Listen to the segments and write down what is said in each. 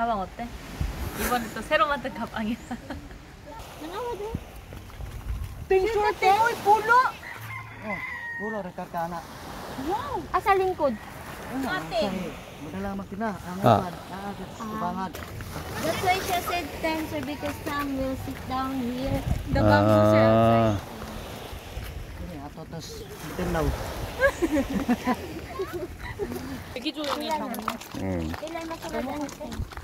가방 어때? 이번에 또 새로 만든 가방이야. Picture tayo, pulo! Oh, pulo, rekakana. Wow! Asa lingkod? Ate. Madalamak din na, angapad, subangad. That's why she said time, sir, because Sam will sit down here. The bangso, sir, outside. Ato, tos, tinaw.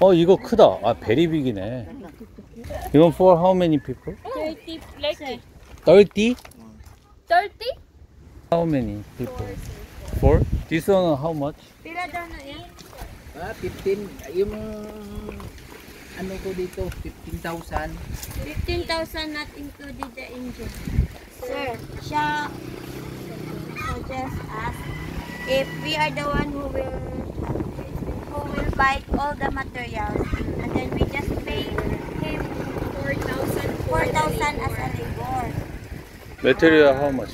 어 이거 크다. 아 베리빅이네. 이건 for how many people? 30 like 30? 30? How many people? 4? This one how much? Pila daw na yan? 15 yung ano ko dito 15,000. 15,000 not included the engine. Sir, siya just ask if we are the one who will buy all the materials, and then we just pay him 4,000 as a reward. Material how much?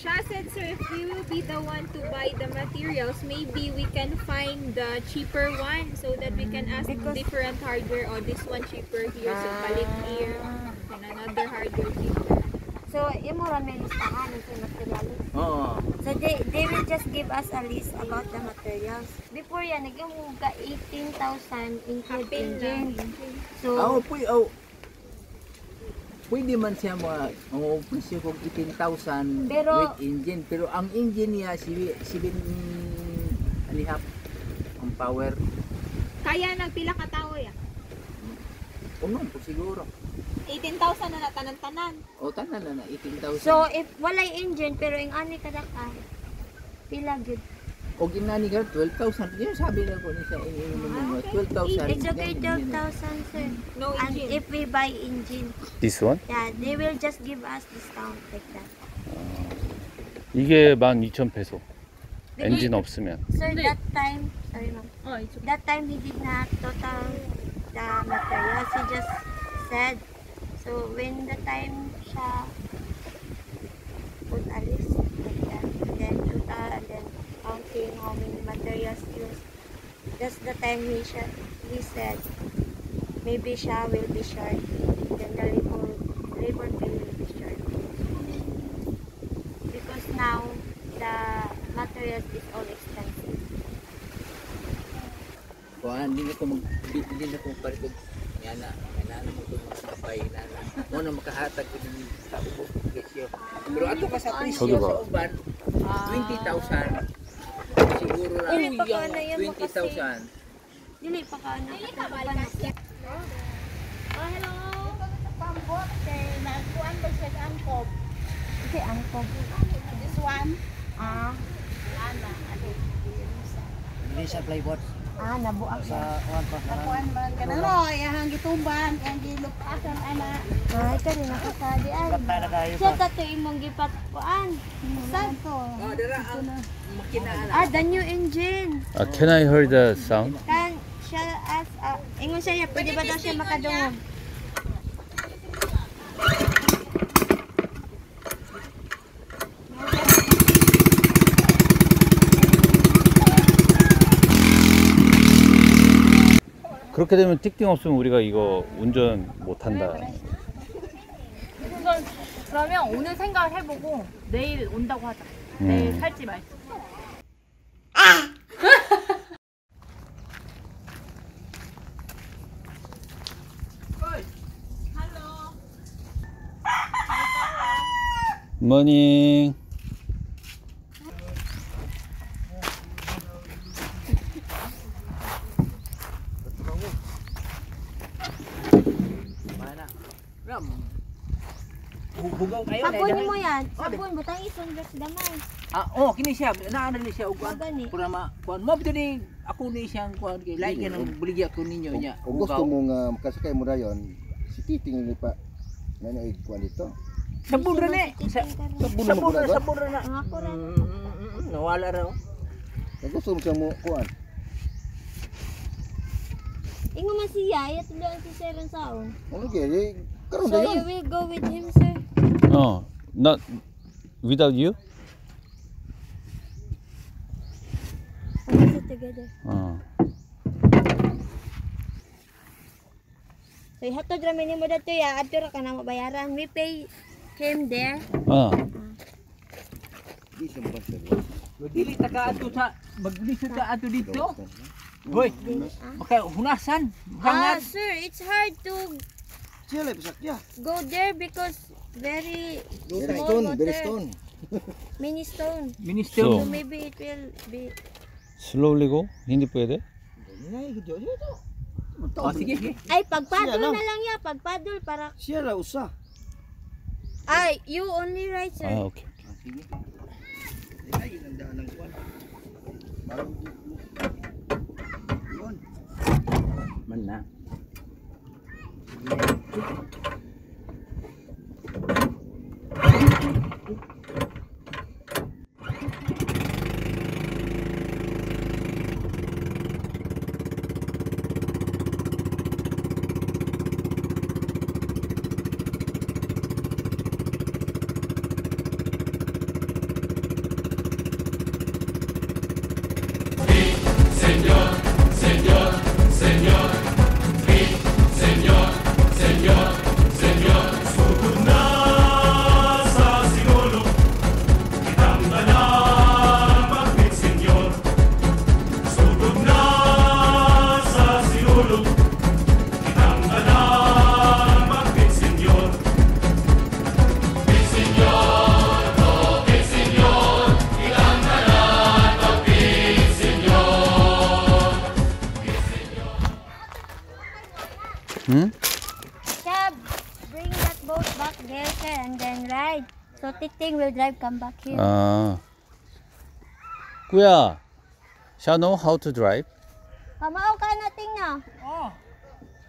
Shah said, sir, if we will be the one to buy the materials, maybe we can find the cheaper one so that we can ask different hardware. Oh, this one cheaper here, so palit here, and another hardware cheaper. So, they will just give us a list about the materials. Before yan, nag-imuga 18,000 including engine. So, pwede man siya mag-office kung 18,000 with engine. Pero ang engine niya, 7.5 ang power. Kaya nagpila ka tao yan? Unong po siguro. 18,000 na tanan-tanan. O tanan na 18,000. So if walay engine pero yung ani kadaka, pila gud. O ginani ka 12,000. Yung sabi na ko ni sa inyo 12,000. It's okay 12,000 sir. No engine. And if we buy engine. This one? Yeah, they will just give us discount like that. 이게 12,000 peso. 엔진 없으면. Sir, that time, sorry ma'am. That time he did not total the materials. He just said. So when the time siya put a list like that, then total and then counting how many materials used, that's the time he said maybe siya will be short, then the labor bill will be short. Because now the materials is all expensive. Hindi na ko magparikod yan na. This one? Nabuak sa kuan ba ka na ro yang gitumban ang gilupasan ana ka rin ako sa di ay siya tato imong gipat kuan santo dira ang makina the new engine. Can I hear the sound? Kan siya as ingon siya pwede ba daw siya makadungog? 그렇게 되면 틱팅 없으면 우리가 이거 운전 못한다. 그러면 오늘 생각을 해보고 내일 온다고 하자. 내일 살지 말지. 굿모닝. Sabon mo yan. Sabon, butang isun, just damay. Oo, kini siya. Naanan ni siya. Kura ma, kuhan mo. Ito din, ako ni siyang kuhan. Like yan ang buligya ko ninyo niya. Kung gusto mong makasakay mo na yun, si Titing ni pa, nanaig kuhan dito. Sabon rin eh. Sabon rin na. Nawala rin. Kung gusto mo siyang kuhan. Ingo man siya, yato doon si Sir Ransaon. Okay, so I will go with him, sir. No, not without you. We'll sit together. So, hatod ramin ni mo dito ya, adto ra kana mo bayaran. We pay him there. Oh. Di sempat serba. Lo dili taka adto sa maglisod ka adto dito. Hoy. Okay, hunasan. Ah, sir, it's hard to go there because very small water. Very stone. Mini stone. Mini stone. So maybe it will be slowly go. Hindi pwede. Oh, sige. Ay, pagpadol na lang ya, pagpadol para. Siya ra usa. Ay, you only right, sir. Ah, okay. Sige. Ay, nandaan lang kuan. Parang yun. Man na. We'll drive, come back here. Kuya, siya know how to drive? Kamao ka na ting na. Oh.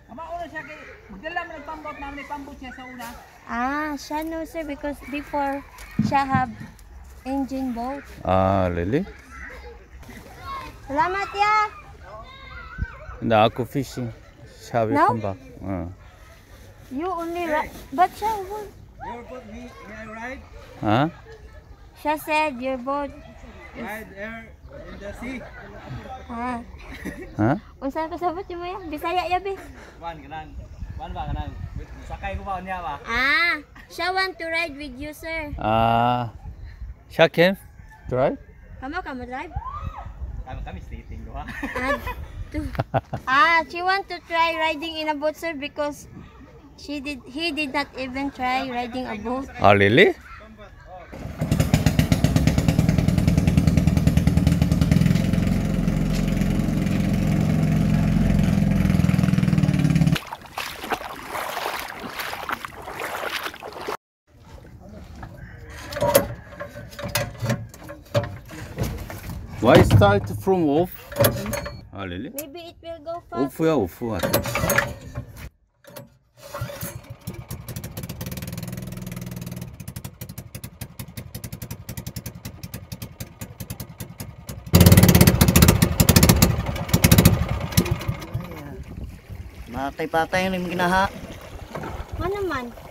Kamao na siya kay magdala man pambot namin pambot siya sa una. Ah, siya know sir because before siya have engine boat. Ah, really? Salamat ya. Na ako fishing. Siya will come back. You only ride, but siya would. Your boat, may I ride? Huh? She said your boat is... Ride there in the sea. Huh? Huh? Unsan ka sa boat mo ya? Bisaya ya, be? One ba kanang? Sakay ko ba niya ba? Ah, she want to ride with you, sir. Ah, she can drive? Kamo drive? Kami sleeping do ha? Ah, she want to try riding in a boat, sir, because... He did not even try riding a boat. Oh, really? Why start from off? Oh, really? Maybe it will go fast. Off, yeah, off. Patay-patay na yung ginaha. Ano man?